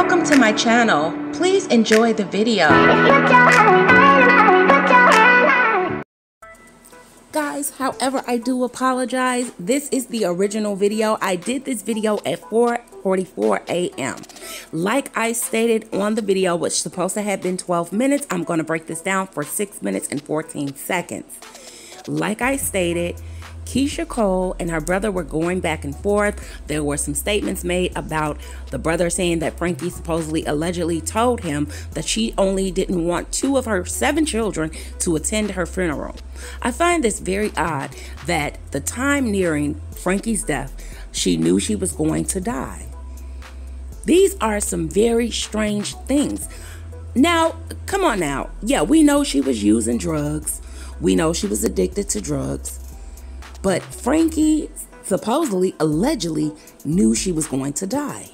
Welcome to my channel. Please enjoy the video. Guys, however, I do apologize. This is the original video. I did this video at 4:44 a.m. Like I stated on the video, which was supposed to have been 12 minutes, I'm going to break this down for 6 minutes and 14 seconds. Like I stated, Keyshia Cole and her brother were going back and forth. There were some statements made about the brother saying that Frankie supposedly allegedly told him that she only didn't want 2 of her 7 children to attend her funeral. I find this very odd that the time nearing Frankie's death, she knew she was going to die. These are some very strange things. Now, come on now. Yeah, we know she was using drugs. We know she was addicted to drugs. But Frankie supposedly, allegedly knew she was going to die.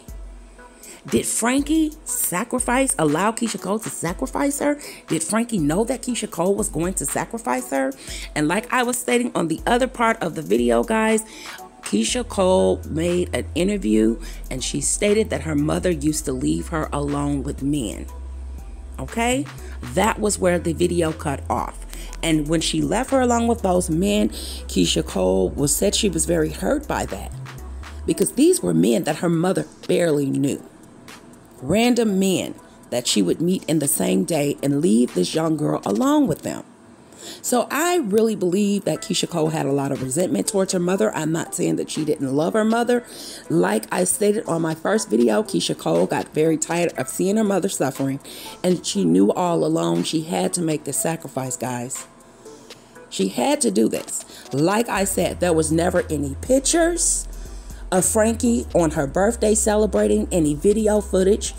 Did Frankie allow Keyshia Cole to sacrifice her? Did Frankie know that Keyshia Cole was going to sacrifice her? And like I was stating on the other part of the video, guys, Keyshia Cole made an interview and she stated that her mother used to leave her alone with men. Okay? That was where the video cut off. And when she left her along with those men, Keyshia Cole said she was very hurt by that, because these were men that her mother barely knew. Random men that she would meet in the same day and leave this young girl alone with them. So I really believe that Keyshia Cole had a lot of resentment towards her mother. I'm not saying that she didn't love her mother. Like I stated on my first video, Keyshia Cole got very tired of seeing her mother suffering, and she knew all along she had to make the sacrifice, guys. She had to do this. Like I said, there was never any pictures of Frankie on her birthday celebrating, any video footage,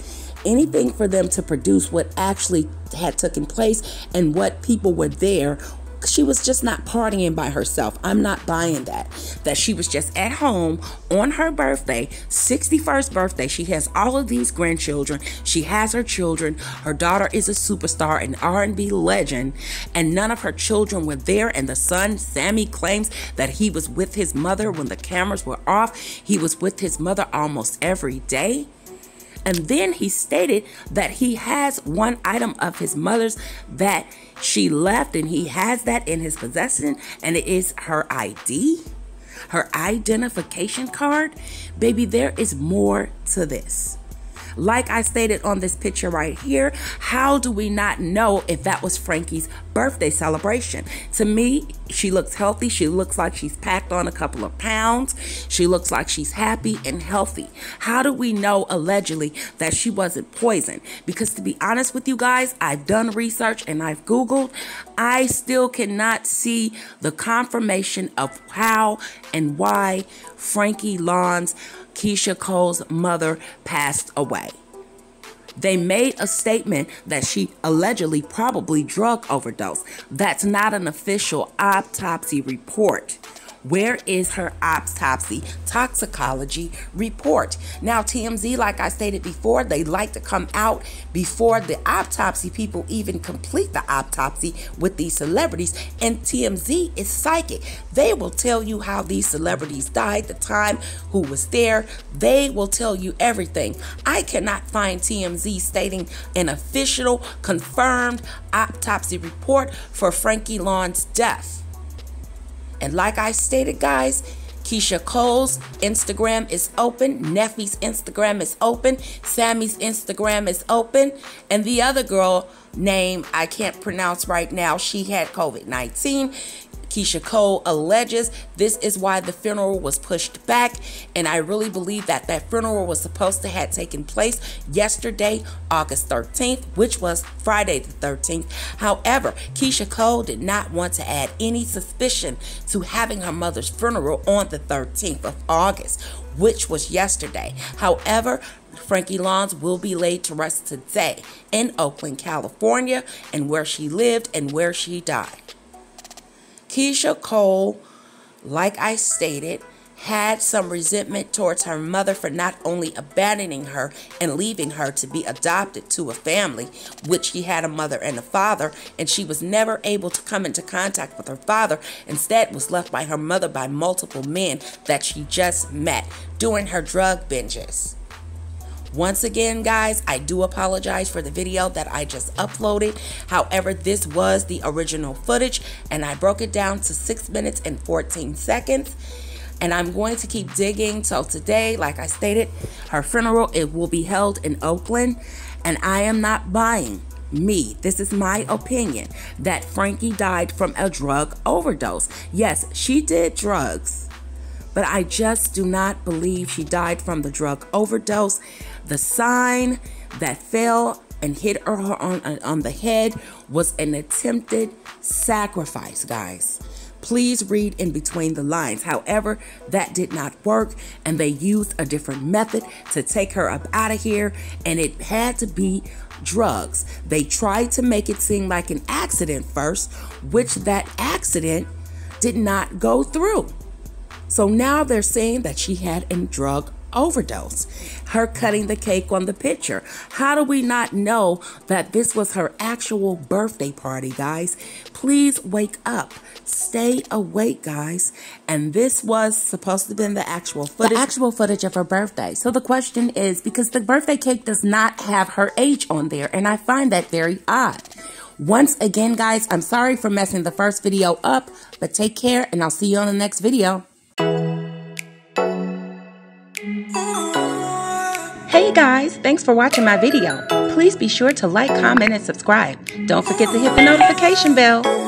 anything for them to produce what actually had taken place and what people were there. She was just not partying by herself. I'm not buying that. That she was just at home on her birthday, 61st birthday. She has all of these grandchildren. She has her children. Her daughter is a superstar, an R&B legend, and none of her children were there. And the son, Sammy, claims that he was with his mother when the cameras were off. He was with his mother almost every day. And then he stated that he has one item of his mother's that she left, and he has that in his possession, and it is her ID, her identification card. Baby, there is more to this. Like I stated on this picture right here, how do we not know if that was Frankie's birthday celebration? To me, she looks healthy. She looks like she's packed on a couple of pounds. She looks like she's happy and healthy. How do we know allegedly that she wasn't poisoned? Because to be honest with you guys, I've done research and I've Googled. I still cannot see the confirmation of how and why Frankie Lons, Keyshia Cole's mother, passed away. They made a statement that she allegedly probably drug overdosed. That's not an official autopsy report. Where is her autopsy toxicology report? Now, TMZ, like I stated before, they like to come out before the autopsy people even complete the autopsy with these celebrities. And TMZ is psychic. They will tell you how these celebrities died, the time, who was there. They will tell you everything. I cannot find TMZ stating an official confirmed autopsy report for Frankie Lons' death. And like I stated, guys, Keyshia Cole's Instagram is open. Neffy's Instagram is open. Sammy's Instagram is open. And the other girl name I can't pronounce right now, she had COVID-19. Keyshia Cole alleges this is why the funeral was pushed back. And I really believe that that funeral was supposed to have taken place yesterday, August 13th, which was Friday the 13th. However, Keyshia Cole did not want to add any suspicion to having her mother's funeral on the 13th of August, which was yesterday. However, Frankie Lons will be laid to rest today in Oakland, California, and where she lived and where she died. Keyshia Cole, like I stated, had some resentment towards her mother for not only abandoning her and leaving her to be adopted to a family, which she had a mother and a father, and she was never able to come into contact with her father. Instead, was left by her mother by multiple men that she just met during her drug binges. Once again, guys, I do apologize for the video that I just uploaded. However, this was the original footage, and I broke it down to 6 minutes and 14 seconds. And I'm going to keep digging. So today, like I stated, her funeral, it will be held in Oakland. And I am not buying, this is my opinion, that Frankie died from a drug overdose. Yes, she did drugs, but I just do not believe she died from the drug overdose. The sign that fell and hit her on the head was an attempted sacrifice, guys. Please read in between the lines. However, that did not work, and they used a different method to take her up out of here, and it had to be drugs. They tried to make it seem like an accident first, which that accident did not go through. So now they're saying that she had a drug overdose. Her cutting the cake on the picture. How do we not know that this was her actual birthday party, guys? Please wake up. Stay awake, guys. And this was supposed to have been the actual footage of her birthday. So the question is, because the birthday cake does not have her age on there, and I find that very odd. Once again, guys, I'm sorry for messing the first video up, but take care, and I'll see you on the next video. Hey guys, thanks for watching my video. Please be sure to like, comment, and subscribe. Don't forget to hit the notification bell.